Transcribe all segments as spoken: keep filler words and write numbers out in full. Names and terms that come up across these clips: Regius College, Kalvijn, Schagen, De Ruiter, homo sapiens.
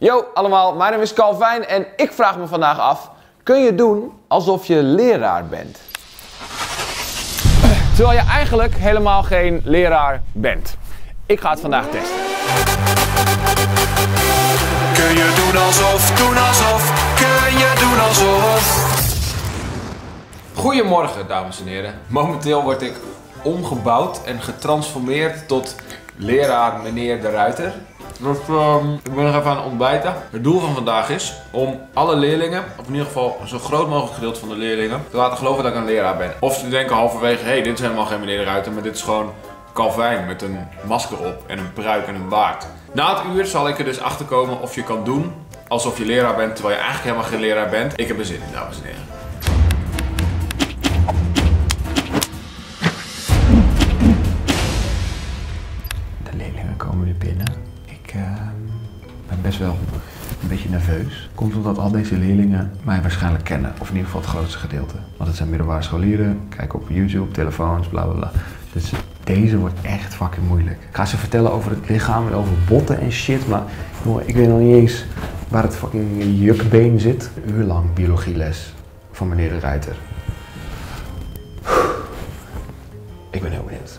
Yo allemaal, mijn naam is Kalvijn en ik vraag me vandaag af, kun je doen alsof je leraar bent? Terwijl je eigenlijk helemaal geen leraar bent. Ik ga het vandaag testen. Kun je doen alsof, doen alsof, kun je doen alsof. Goedemorgen dames en heren. Momenteel word ik omgebouwd en getransformeerd tot leraar meneer De Ruiter. Dus uh, ik ben nog even aan het ontbijten. Het doel van vandaag is om alle leerlingen, of in ieder geval zo groot mogelijk gedeelte van de leerlingen, te laten geloven dat ik een leraar ben. Of ze denken halverwege, hé, hey, dit is helemaal geen meneer De Ruiter, maar dit is gewoon Kalvijn met een masker op en een pruik en een baard. Na het uur zal ik er dus achter komen of je kan doen alsof je leraar bent, terwijl je eigenlijk helemaal geen leraar bent. Ik heb er zin in, dames en heren. De leerlingen komen weer binnen. Ik uh, ben best wel een beetje nerveus. Komt omdat al deze leerlingen mij waarschijnlijk kennen. Of in ieder geval het grootste gedeelte. Want het zijn middelbare scholieren. Kijk op YouTube, telefoons, bla bla bla. Dus deze wordt echt fucking moeilijk. Ik ga ze vertellen over het lichaam en over botten en shit. Maar jongen, ik weet nog niet eens waar het fucking jukbeen zit. Een uur lang biologieles van meneer De Ruiter. Ik ben heel benieuwd.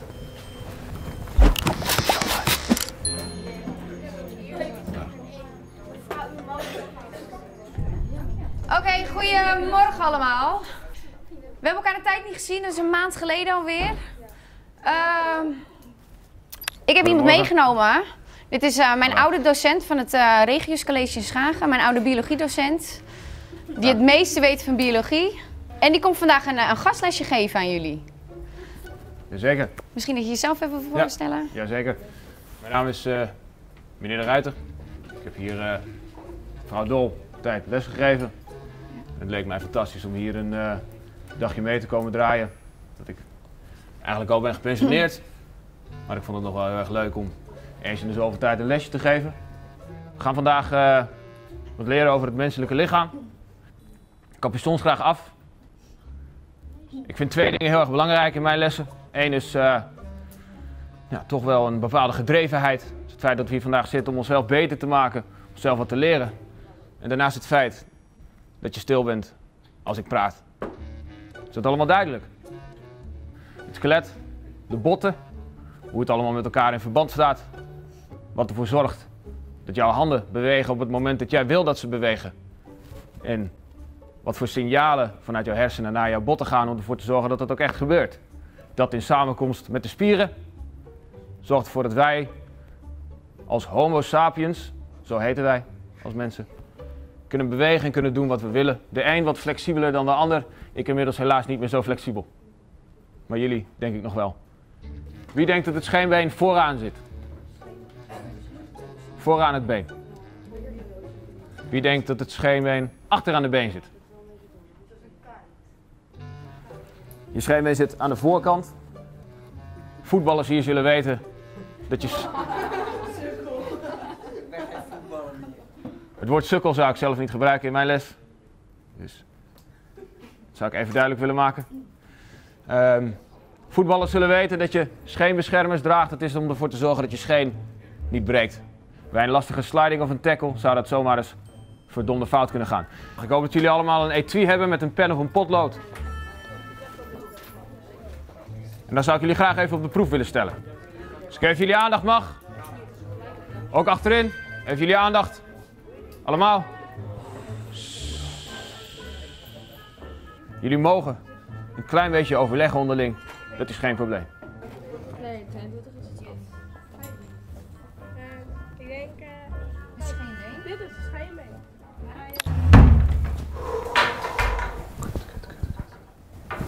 Oké, okay, goedemorgen allemaal. We hebben elkaar een tijd niet gezien, dat is een maand geleden alweer. Uh, ik heb iemand meegenomen. Dit is uh, mijn oude docent van het uh, Regius College in Schagen. Mijn oude biologiedocent. Die het meeste weet van biologie. En die komt vandaag een, een gastlesje geven aan jullie. Jazeker. Misschien dat je jezelf even voorstellen? Ja, jazeker. Mijn naam is uh, meneer De Ruiter. Ik heb hier uh, mevrouw Dol tijd lesgegeven. Het leek mij fantastisch om hier een uh, dagje mee te komen draaien. Dat ik eigenlijk al ben gepensioneerd. Maar ik vond het nog wel heel erg leuk om eens in de zoveel tijd een lesje te geven. We gaan vandaag uh, wat leren over het menselijke lichaam. Ik kap je soms graag af. Ik vind twee dingen heel erg belangrijk in mijn lessen. Eén is uh, ja, toch wel een bepaalde gedrevenheid. Dus het feit dat we hier vandaag zitten om onszelf beter te maken, onszelf wat te leren. En daarnaast het feit dat je stil bent als ik praat. Is dat allemaal duidelijk? Het skelet, de botten, hoe het allemaal met elkaar in verband staat. Wat ervoor zorgt dat jouw handen bewegen op het moment dat jij wil dat ze bewegen. En wat voor signalen vanuit jouw hersenen naar jouw botten gaan om ervoor te zorgen dat dat ook echt gebeurt. Dat in samenkomst met de spieren zorgt ervoor dat wij als homo sapiens, zo heten wij als mensen, kunnen bewegen en kunnen doen wat we willen. De een wat flexibeler dan de ander. Ik inmiddels helaas niet meer zo flexibel. Maar jullie denk ik nog wel. Wie denkt dat het scheenbeen vooraan zit? Vooraan het been. Wie denkt dat het scheenbeen achteraan de been zit? Je scheenbeen zit aan de voorkant. Voetballers hier zullen weten dat je... Het woord sukkel zou ik zelf niet gebruiken in mijn les. Dus dat zou ik even duidelijk willen maken. Um, voetballers zullen weten dat je scheenbeschermers draagt. Dat is om ervoor te zorgen dat je scheen niet breekt. Bij een lastige sliding of een tackle zou dat zomaar eens verdomde fout kunnen gaan. Ik hoop dat jullie allemaal een etui hebben met een pen of een potlood. En dan zou ik jullie graag even op de proef willen stellen. Dus ik geef jullie aandacht, mag. Ook achterin, even jullie aandacht. Allemaal. Jullie mogen een klein beetje overleggen onderling. Dat is geen probleem. Nee, dat doet er iets. Ik denk... Het is geen been. Dit is geen been. Kut, kut, kut.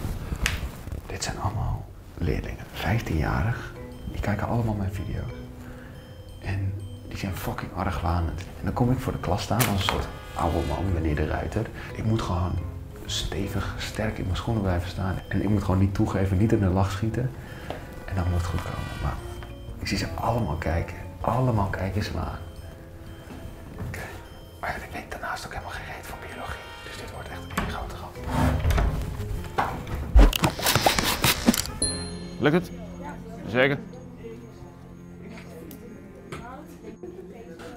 Dit zijn allemaal leerlingen. vijftienjarig. Die kijken allemaal mijn video's. En... die zijn fucking argwanend. En dan kom ik voor de klas staan als een soort oude man, meneer De Ruiter. Ik moet gewoon stevig, sterk in mijn schoenen blijven staan. En ik moet gewoon niet toegeven, niet in de lach schieten. En dan moet het goed komen. Maar ik zie ze allemaal kijken. Allemaal kijken ze me aan. Okay. Maar ik weet daarnaast ook helemaal geen reet van biologie. Dus dit wordt echt een grote grap. Lukt het? Zeker.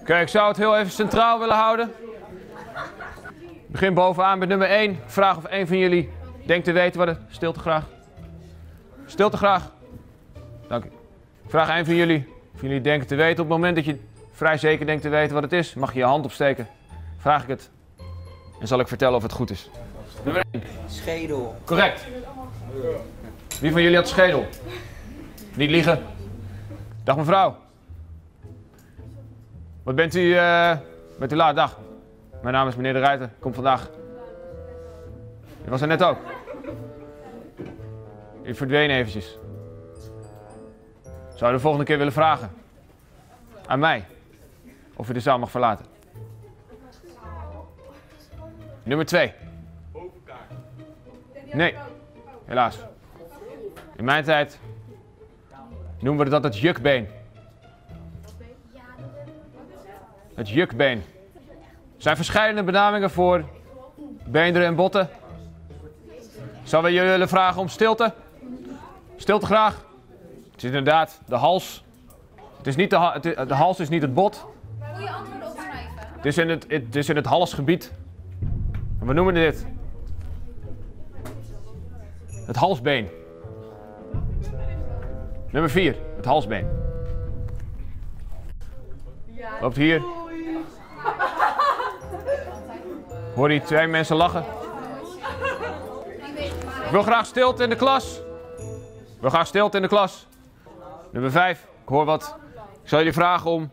Oké, ik zou het heel even centraal willen houden. Ik begin bovenaan met nummer één. Vraag of een van jullie denkt te weten wat het... Stilte graag. Stilte graag. Dank u. Vraag één van jullie of jullie denken te weten. Op het moment dat je vrij zeker denkt te weten wat het is, mag je je hand opsteken. Vraag ik het en zal ik vertellen of het goed is. Nummer één. Schedel. Correct. Wie van jullie had schedel? Niet liegen. Dag mevrouw. Wat bent u, uh, bent u laat? Dag. Mijn naam is meneer De Ruiter. Ik kom vandaag. U was er net ook. U verdween eventjes. Zou u de volgende keer willen vragen aan mij of u de zaal mag verlaten? Nummer twee. Nee, helaas. In mijn tijd noemen we dat het jukbeen. Het jukbeen. Er zijn verschillende benamingen voor beenderen en botten. Zouden we jullie willen vragen om stilte? Stilte graag. Het is inderdaad de hals. Het is niet de, ha de hals is niet het bot. Moet je antwoorden opschrijven? Het is in het, het, is in het halsgebied. En we noemen dit het halsbeen. Nummer vier, het halsbeen. Loopt hier. Hoor je twee mensen lachen? Ik wil graag stilte in de klas. Ik wil graag stilte in de klas. Nummer vijf, ik hoor wat. Ik zal jullie vragen om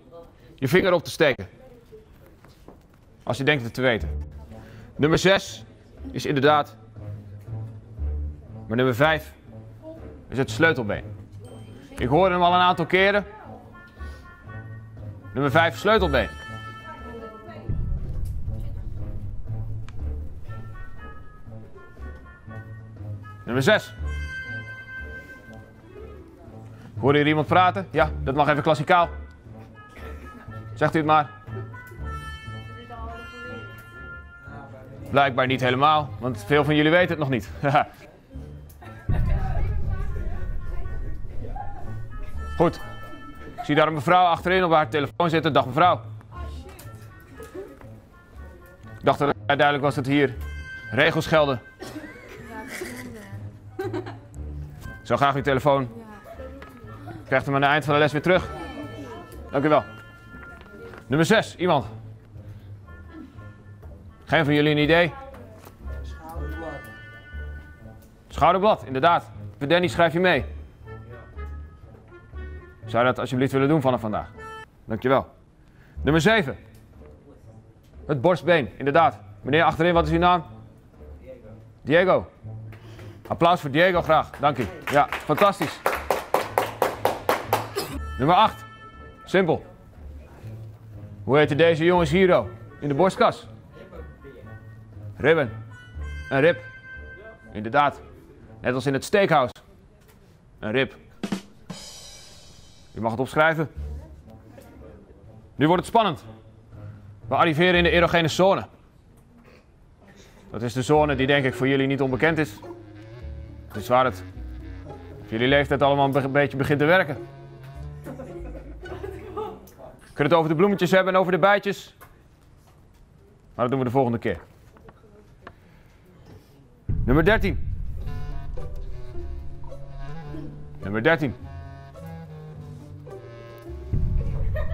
je vinger op te steken. Als je denkt het te weten. Nummer zes is inderdaad. Maar nummer vijf is het sleutelbeen. Ik hoorde hem al een aantal keren. Nummer vijf, sleutelbeen. Nummer zes. Hoorde hier iemand praten? Ja, dat mag even klassikaal. Zegt u het maar. Blijkbaar niet helemaal, want veel van jullie weten het nog niet. Goed. Ik zie daar een mevrouw achterin op haar telefoon zitten. Dag mevrouw. Ik dacht dat het duidelijk was dat hier regels gelden. Ik zou graag uw telefoon. Ik krijg hem aan het eind van de les weer terug. Dank u wel. Nummer zes, iemand. Geen van jullie een idee? Schouderblad. Schouderblad, inderdaad. Voor Danny schrijf je mee. Zou dat alsjeblieft willen doen vanaf vandaag? Dankjewel. Nummer zeven. Het borstbeen, inderdaad. Meneer achterin, wat is uw naam? Diego. Diego. Applaus voor Diego graag, dank u. Ja, fantastisch. Nummer acht. Simpel. Hoe heette deze jongens hero in de borstkas? Ribben. Een rib. Inderdaad. Net als in het steakhouse. Een rib. U mag het opschrijven. Nu wordt het spannend. We arriveren in de erogene zone. Dat is de zone die denk ik voor jullie niet onbekend is. Het is waar het op jullie leeftijd allemaal een beetje begint te werken. We kunnen het over de bloemetjes hebben en over de bijtjes. Maar dat doen we de volgende keer. Nummer dertien. Nummer dertien.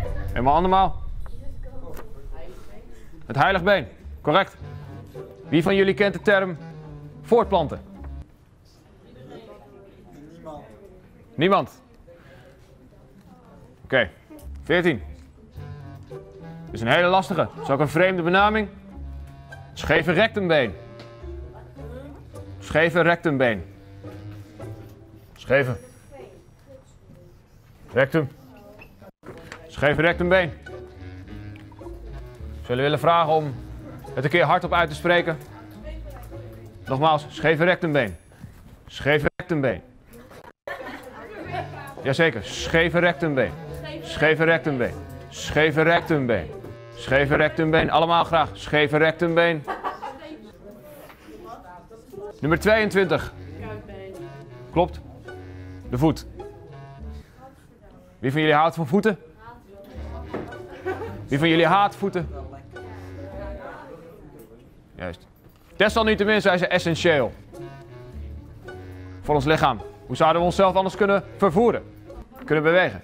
Helemaal andermaal. Het heiligbeen, correct. Wie van jullie kent de term voortplanten? Niemand. Niemand. Oké, okay. veertien. Dit is een hele lastige, dat is ook een vreemde benaming. Scheve rectumbeen. Scheve rectumbeen. Scheve. Rectum. Scheve rectumbeen. Zullen willen vragen om het een keer hardop uit te spreken. Nogmaals, scheve rectumbeen. Scheve rectumbeen. Jazeker, scheve rectumbeen. Scheve rectumbeen. Scheve rectumbeen. Scheve rectumbeen. Allemaal graag. Scheve rectumbeen. Nummer tweeëntwintig. Klopt. De voet. Wie van jullie houdt van voeten? Wie van jullie haat voeten? Juist. Desalniettemin zijn ze essentieel voor ons lichaam. Hoe zouden we onszelf anders kunnen vervoeren? Kunnen bewegen?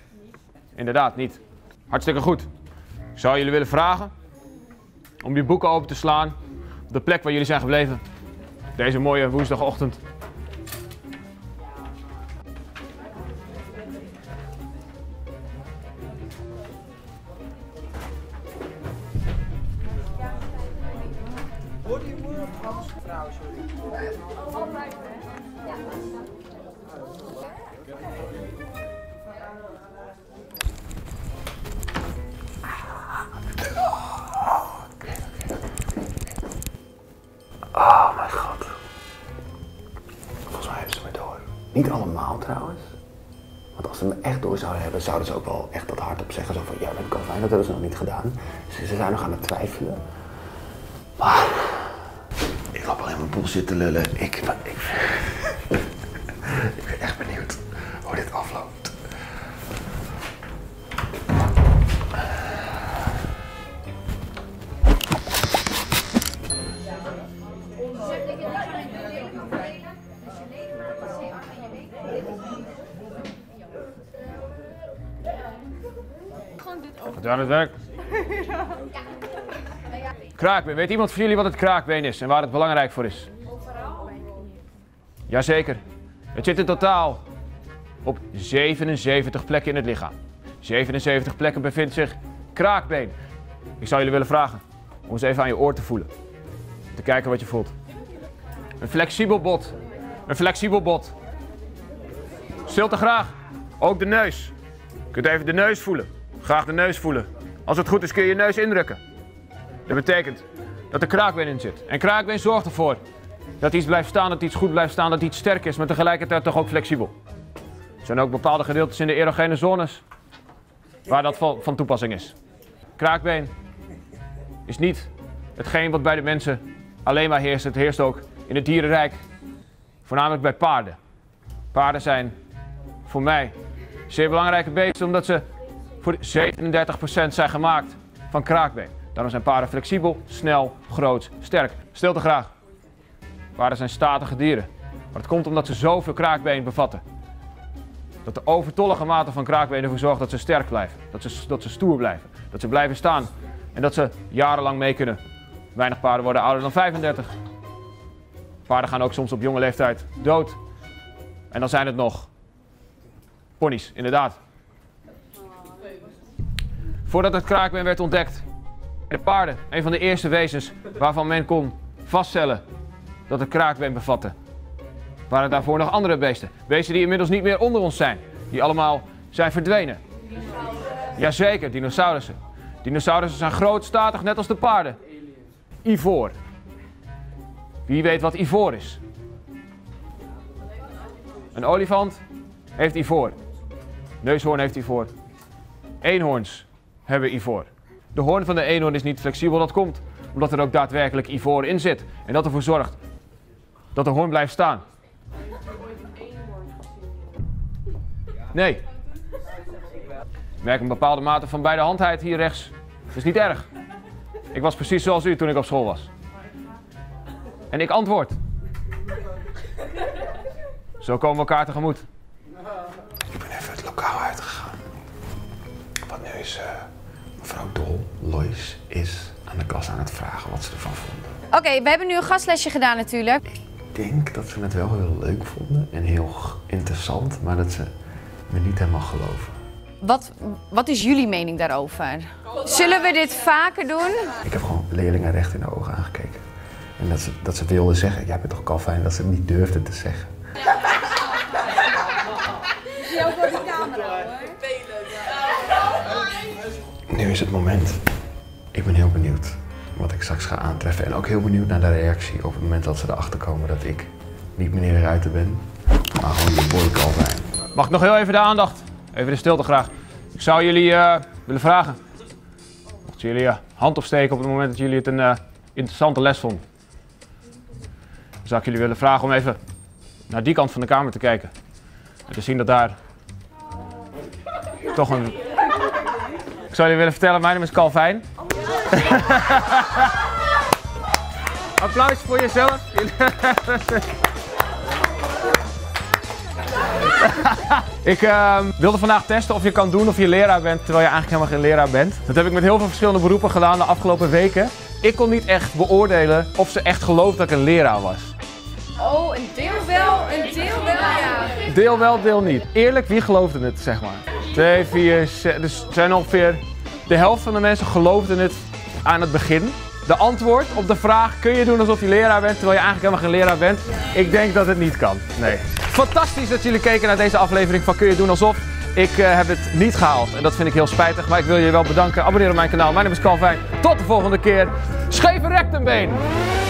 Inderdaad, niet. Hartstikke goed. Ik zou jullie willen vragen om je boeken open te slaan op de plek waar jullie zijn gebleven. Deze mooie woensdagochtend. Oh mijn god. Volgens mij hebben ze me door. Niet allemaal trouwens. Want als ze me echt door zouden hebben, zouden ze ook wel echt dat hardop zeggen. Zo van, ja, met Kalvijn, dat hebben ze nog niet gedaan. Dus ze zijn nog aan het twijfelen. Maar ik loop alleen mijn boel zitten lullen. Ik, maar, ik, ik ben echt benieuwd hoe dit afloopt. Wat aan het werk? Kraakbeen. Weet iemand van jullie wat het kraakbeen is en waar het belangrijk voor is? Jazeker. Het zit in totaal op zevenenzeventig plekken in het lichaam. zevenenzeventig plekken bevindt zich kraakbeen. Ik zou jullie willen vragen om eens even aan je oor te voelen. Te kijken wat je voelt. Een flexibel bot. Een flexibel bot. Stilte graag. Ook de neus. Je kunt even de neus voelen. Graag de neus voelen. Als het goed is kun je je neus indrukken. Dat betekent dat er kraakbeen in zit. En kraakbeen zorgt ervoor dat iets blijft staan, dat iets goed blijft staan, dat iets sterk is, maar tegelijkertijd toch ook flexibel. Er zijn ook bepaalde gedeeltes in de erogene zones waar dat van toepassing is. Kraakbeen is niet hetgeen wat bij de mensen alleen maar heerst. Het heerst ook in het dierenrijk, voornamelijk bij paarden. Paarden zijn voor mij zeer belangrijke beesten omdat ze voor zevenendertig procent zijn gemaakt van kraakbeen. Daarom zijn paarden flexibel, snel, groot, sterk. Stilte graag. Paarden zijn statige dieren. Maar het komt omdat ze zoveel kraakbeen bevatten. Dat de overtollige mate van kraakbeen ervoor zorgt dat ze sterk blijven. Dat ze, dat ze stoer blijven. Dat ze blijven staan. En dat ze jarenlang mee kunnen. Weinig paarden worden ouder dan vijfendertig. Paarden gaan ook soms op jonge leeftijd dood. En dan zijn het nog ponies, inderdaad. Voordat het kraakbeen werd ontdekt, de paarden, een van de eerste wezens waarvan men kon vaststellen dat het kraakbeen bevatte, waren daarvoor nog andere beesten. Beesten die inmiddels niet meer onder ons zijn, die allemaal zijn verdwenen. Jazeker, dinosaurussen. Dinosaurussen zijn groot, statig, net als de paarden. Ivoor. Wie weet wat ivoor is? Een olifant heeft ivoor. Neushoorn heeft ivoor. Eenhoorns hebben ivoor. De hoorn van de eenhoorn is niet flexibel, dat komt omdat er ook daadwerkelijk ivoor in zit. En dat ervoor zorgt dat de hoorn blijft staan. Nee. Ik merk een bepaalde mate van bij de handheid hier rechts. Dat is niet erg. Ik was precies zoals u toen ik op school was. En ik antwoord. Zo komen we elkaar tegemoet. Ik ben even het lokaal uitgegaan. Wat nu is... Uh... Mevrouw Dol, Lois, is aan de klas aan het vragen wat ze ervan vonden. Oké, okay, we hebben nu een gastlesje gedaan natuurlijk. Ik denk dat ze het wel heel leuk vonden en heel interessant, maar dat ze me niet helemaal geloven. Wat, wat is jullie mening daarover? Zullen we dit vaker doen? Ik heb gewoon leerlingen recht in de ogen aangekeken. En dat ze, dat ze wilden zeggen, jij bent toch Kalvijn, dat ze het niet durfden te zeggen. Ja. Nu is het moment. Ik ben heel benieuwd wat ik straks ga aantreffen. En ook heel benieuwd naar de reactie op het moment dat ze erachter komen dat ik niet meneer De Ruiter ben, maar gewoon de boy Kalvijn. Mag ik nog heel even de aandacht? Even de stilte graag. Ik zou jullie uh, willen vragen. Mochten jullie uh, hand opsteken op het moment dat jullie het een uh, interessante les vonden. Dan zou ik jullie willen vragen om even naar die kant van de kamer te kijken. En te zien dat daar toch een... Ik zou jullie willen vertellen, mijn naam is Kalvijn. Oh, ja. Applaus voor jezelf. Ik uh, wilde vandaag testen of je kan doen of je leraar bent, terwijl je eigenlijk helemaal geen leraar bent. Dat heb ik met heel veel verschillende beroepen gedaan de afgelopen weken. Ik kon niet echt beoordelen of ze echt geloofden dat ik een leraar was. Oh, een deel wel, een deel wel, ja. Deel wel, deel niet. Eerlijk, wie geloofde het, zeg maar? Twee, vier, zes, dus zijn ongeveer de helft van de mensen geloofden het aan het begin. De antwoord op de vraag, kun je doen alsof je leraar bent, terwijl je eigenlijk helemaal geen leraar bent? Ik denk dat het niet kan, nee. Fantastisch dat jullie keken naar deze aflevering van Kun je doen alsof. Ik uh, heb het niet gehaald en dat vind ik heel spijtig, maar ik wil je wel bedanken. Abonneer op mijn kanaal, mijn naam is Kalvijn. Tot de volgende keer. Scheve rechterbeen!